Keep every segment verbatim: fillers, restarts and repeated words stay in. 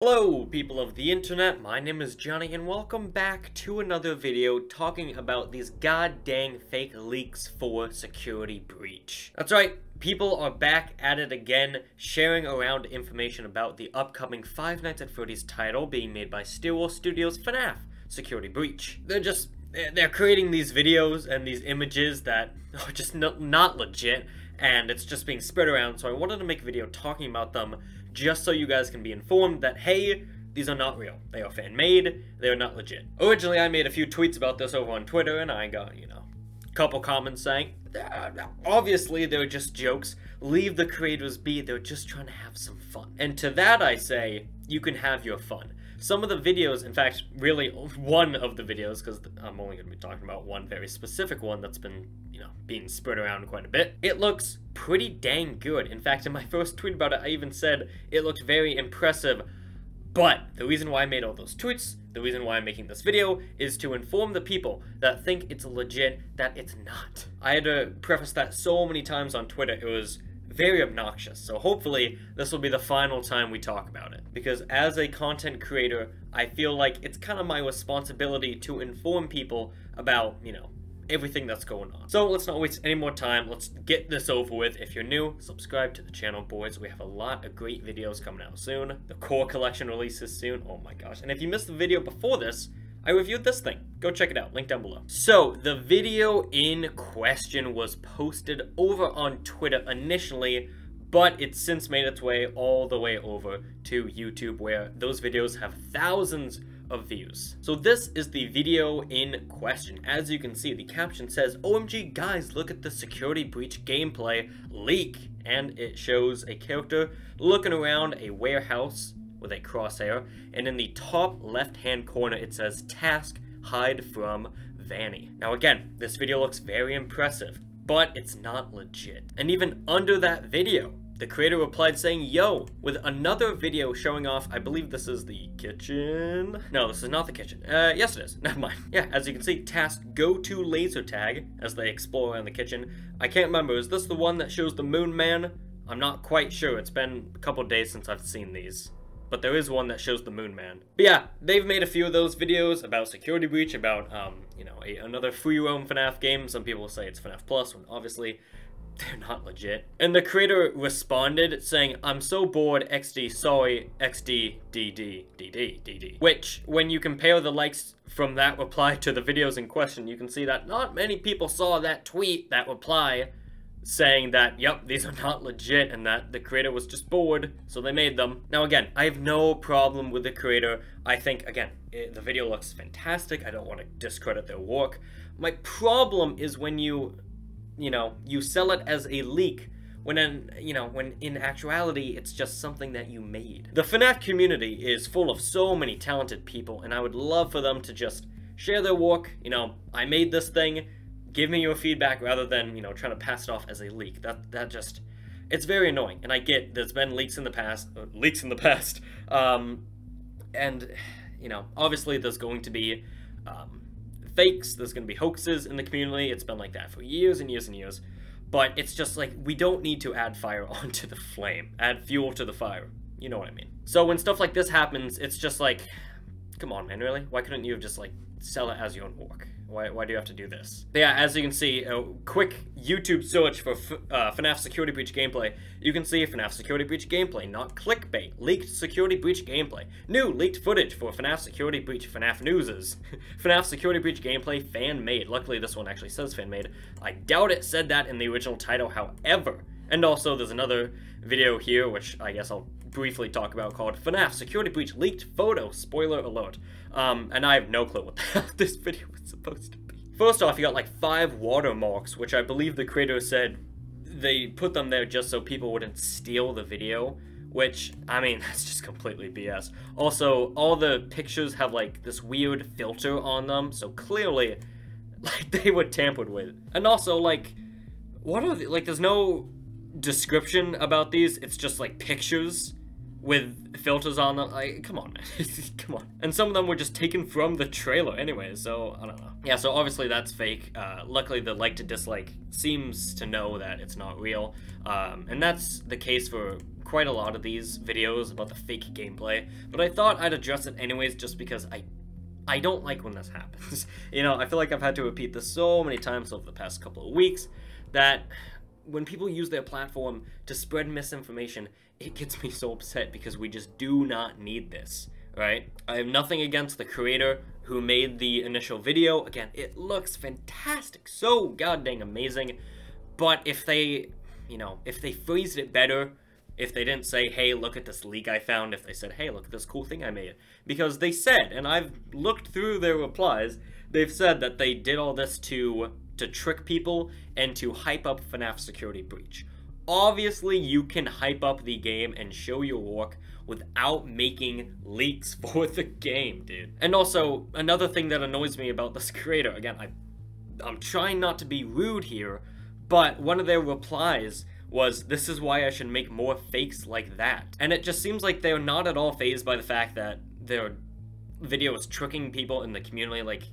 Hello people of the internet, my name is Johnny and welcome back to another video talking about these god dang fake leaks for Security Breach. That's right, people are back at it again, sharing around information about the upcoming Five Nights at Freddy's title being made by Steel Wool Studios, FNAF Security Breach. They're just, they're creating these videos and these images that are just not, not legit, and it's just being spread around, so I wanted to make a video talking about them just so you guys can be informed that, hey, these are not real. They are fan-made, they are not legit. Originally, I made a few tweets about this over on Twitter, and I got, you know, a couple comments saying, obviously, they're just jokes. Leave the creators be, they're just trying to have some fun. And to that, I say, you can have your fun. Some of the videos, in fact, really one of the videos, because I'm only going to be talking about one very specific one that's been, you know, being spread around quite a bit. It looks pretty dang good. In fact, in my first tweet about it, I even said it looked very impressive. But the reason why I made all those tweets, the reason why I'm making this video, is to inform the people that think it's legit that it's not. I had to preface that so many times on Twitter, it was very obnoxious, so hopefully this will be the final time we talk about it. Because as a content creator, I feel like it's kind of my responsibility to inform people about, you know, everything that's going on. So let's not waste any more time, let's get this over with. If you're new, subscribe to the channel, boys. We have a lot of great videos coming out soon. The core collection releases soon, oh my gosh. And if you missed the video before this, I reviewed this thing. Go check it out, link down below. So, the video in question was posted over on Twitter initially, but it's since made its way all the way over to YouTube, where those videos have thousands of views. So this is the video in question. As you can see, the caption says, O M G guys, look at the Security Breach gameplay leak. And it shows a character looking around a warehouse with a crosshair, and in the top left-hand corner it says task hide from Vanny. Now again, this video looks very impressive, but it's not legit. And even under that video, the creator replied saying, yo, with another video showing off, I believe this is the kitchen. No, this is not the kitchen. Uh, yes it is, never mind. Yeah, as you can see, task go to laser tag as they explore around the kitchen. I can't remember, is this the one that shows the moon man? I'm not quite sure, it's been a couple days since I've seen these. But there is one that shows the moon man. But yeah, they've made a few of those videos about Security Breach, about, um, you know, a, another free roam FNAF game. Some people say it's FNAF Plus, when obviously they're not legit. And the creator responded saying, I'm so bored, X D, sorry, X D, D D, D D, D D. Which, when you compare the likes from that reply to the videos in question, you can see that not many people saw that tweet, that reply, saying that, yep, these are not legit and that the creator was just bored, so they made them. Now again, I have no problem with the creator. I think, again, it, the video looks fantastic. I don't want to discredit their work. My problem is when you, you know, you sell it as a leak, when in, you know, when in actuality, it's just something that you made. The FNAF community is full of so many talented people, and I would love for them to just share their work. You know, I made this thing, give me your feedback rather than, you know, trying to pass it off as a leak. That that just, it's very annoying. And I get there's been leaks in the past, leaks in the past, um, and, you know, obviously there's going to be um, fakes, there's going to be hoaxes in the community. It's been like that for years and years and years. But it's just like, we don't need to add fire onto the flame, add fuel to the fire. You know what I mean. So when stuff like this happens, it's just like, come on, man, really? Why couldn't you have just, like, sell it as your own work? Why, why do you have to do this? But yeah, as you can see, a quick YouTube search for F uh, FNAF Security Breach gameplay. You can see FNAF Security Breach gameplay, not clickbait. Leaked Security Breach gameplay. New leaked footage for FNAF Security Breach, FNAF newses. FNAF Security Breach gameplay, fan-made. Luckily, this one actually says fan-made. I doubt it said that in the original title, however. And also, there's another video here, which I guess I'll briefly talk about, called FNAF Security Breach leaked photo, spoiler alert. Um, and I have no clue what the hell this video was supposed to be. First off, you got like five watermarks, which I believe the creator said they put them there just so people wouldn't steal the video, which, I mean, that's just completely B S. Also, all the pictures have like this weird filter on them, so clearly, like, they were tampered with. And also, like, what are the, like, there's no description about these, it's just like pictures. with filters on them. Like, come on, man. Come on. And some of them were just taken from the trailer anyway, so I don't know. Yeah, so obviously that's fake. Uh, luckily, the like to dislike seems to know that it's not real. Um, and that's the case for quite a lot of these videos about the fake gameplay. But I thought I'd address it anyways just because I... I don't like when this happens. You know, I feel like I've had to repeat this so many times over the past couple of weeks that when people use their platform to spread misinformation, it gets me so upset because we just do not need this, right? I have nothing against the creator who made the initial video. Again, it looks fantastic, so goddamn amazing. But if they, you know, if they phrased it better, if they didn't say, hey, look at this leak I found, if they said, hey, look at this cool thing I made. Because they said, and I've looked through their replies, they've said that they did all this to, to trick people and to hype up FNAF Security Breach. Obviously, you can hype up the game and show your work without making leaks for the game, dude. And also, another thing that annoys me about this creator, again, I, I'm trying not to be rude here, but one of their replies was, this is why I should make more fakes like that. And it just seems like they're not at all fazed by the fact that their video is tricking people in the community. Like,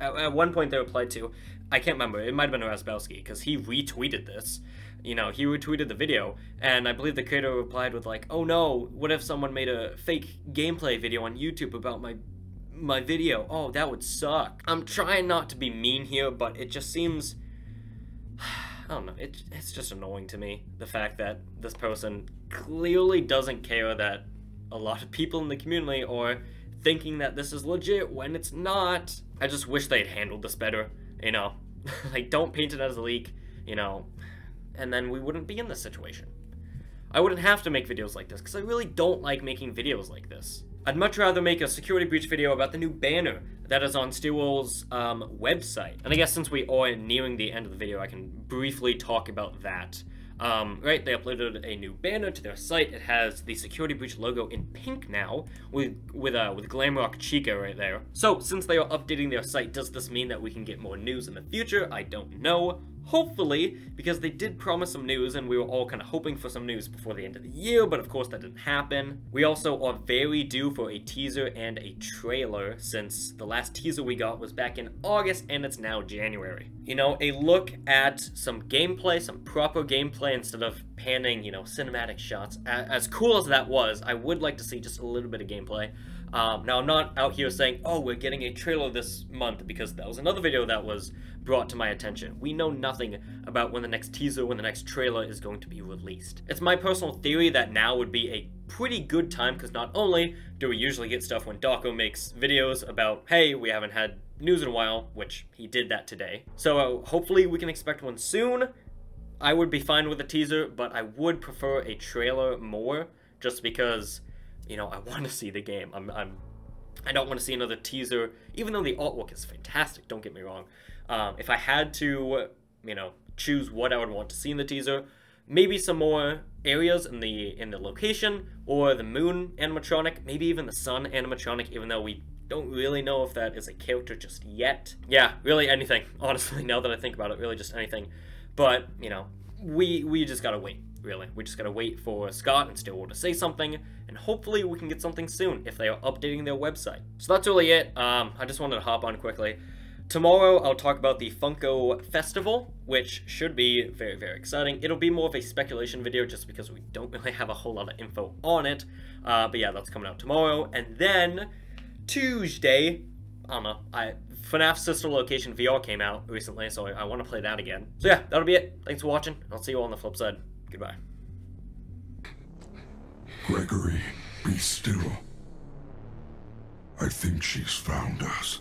at, at one point they replied to, I can't remember, it might have been Rasbowski, because he retweeted this. You know, he retweeted the video, and I believe the creator replied with like, oh no, what if someone made a fake gameplay video on YouTube about my my video? Oh, that would suck. I'm trying not to be mean here, but it just seems... I don't know, it, it's just annoying to me, the fact that this person clearly doesn't care that a lot of people in the community are thinking that this is legit when it's not. I just wish they'd handled this better, you know? Like, don't paint it as a leak, you know? And then we wouldn't be in this situation. I wouldn't have to make videos like this, because I really don't like making videos like this. I'd much rather make a security breach video about the new banner that is on Stilwell's um, website. And I guess since we are nearing the end of the video, I can briefly talk about that. Um, right, they uploaded a new banner to their site. It has the security breach logo in pink now, with with uh, with Glamrock Chica right there. So since they are updating their site, does this mean that we can get more news in the future? I don't know. Hopefully, because they did promise some news, and we were all kind of hoping for some news before the end of the year, but of course that didn't happen. We also are very due for a teaser and a trailer, since the last teaser we got was back in August, and it's now January. You know, a look at some gameplay, some proper gameplay, instead of panning, you know, cinematic shots. As cool as that was, I would like to see just a little bit of gameplay. Um, now, I'm not out here saying, oh, we're getting a trailer this month, because that was another video that was brought to my attention. We know nothing about when the next teaser, when the next trailer is going to be released. It's my personal theory that now would be a pretty good time, because not only do we usually get stuff when Darko makes videos about, hey, we haven't had news in a while, which he did that today. So uh, hopefully we can expect one soon. I would be fine with a teaser, but I would prefer a trailer more, just because... You know, I want to see the game. I'm, I'm, I don't want to see another teaser, even though the artwork is fantastic, don't get me wrong. Um, if I had to, you know, choose what I would want to see in the teaser, maybe some more areas in the, in the location, or the moon animatronic, maybe even the sun animatronic, even though we don't really know if that is a character just yet. Yeah, really anything, honestly, now that I think about it, really just anything. But, you know, we, we just gotta wait. Really, we just gotta wait for Scott and Stillwater to say something, and hopefully we can get something soon if they are updating their website. So that's really it. Um, I just wanted to hop on quickly. Tomorrow I'll talk about the Funko Festival, which should be very, very exciting. It'll be more of a speculation video just because we don't really have a whole lot of info on it. Uh, but yeah, that's coming out tomorrow. And then Tuesday, I don't know, I, FNAF Sister Location V R came out recently, so I, I want to play that again. So yeah, that'll be it. Thanks for watching. I'll see you all on the flip side. Goodbye. Gregory, be still. I think she's found us.